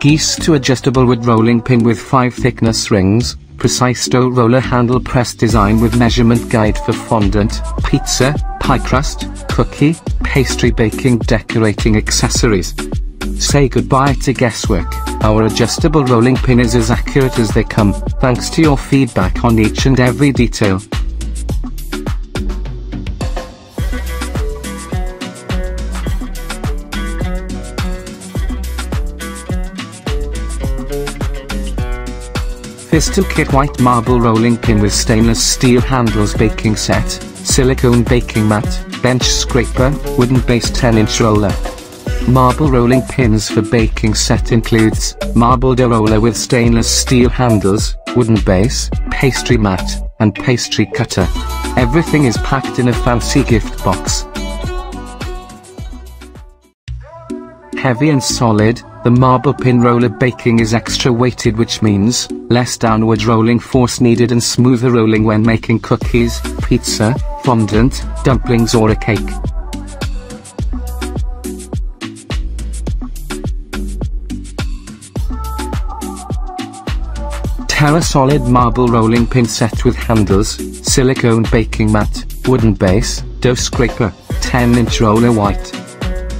Geesta adjustable with rolling pin with 5 thickness rings, precise dough roller handle press design with measurement guide for fondant, pizza, pie crust, cookie, pastry baking decorating accessories. Say goodbye to guesswork. Our adjustable rolling pin is as accurate as they come, thanks to your feedback on each and every detail. Fistukit white marble rolling pin with stainless steel handles baking set, silicone baking mat, bench scraper, wooden base 10-inch roller. Marble rolling pins for baking set includes marble dough roller with stainless steel handles, wooden base, pastry mat, and pastry cutter. Everything is packed in a fancy gift box. Heavy and solid, the marble pin roller baking is extra weighted, which means less downward rolling force needed and smoother rolling when making cookies, pizza, fondant, dumplings or a cake. Tera solid marble rolling pin set with handles, silicone baking mat, wooden base, dough scraper, 10-inch roller white.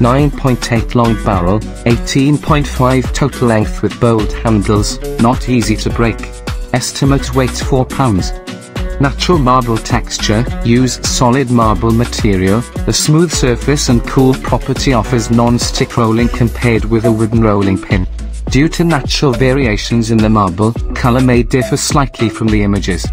9.8 long barrel, 18.5 total length with bold handles, not easy to break. Estimate weight 4 pounds. Natural marble texture, use solid marble material, the smooth surface and cool property offers non-stick rolling compared with a wooden rolling pin. Due to natural variations in the marble, color may differ slightly from the images.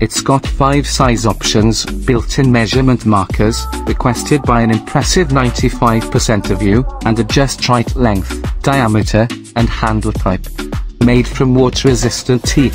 It's got 5 size options, built-in measurement markers, requested by an impressive 95% of you, and adjust right length, diameter, and handle type. Made from water-resistant teak.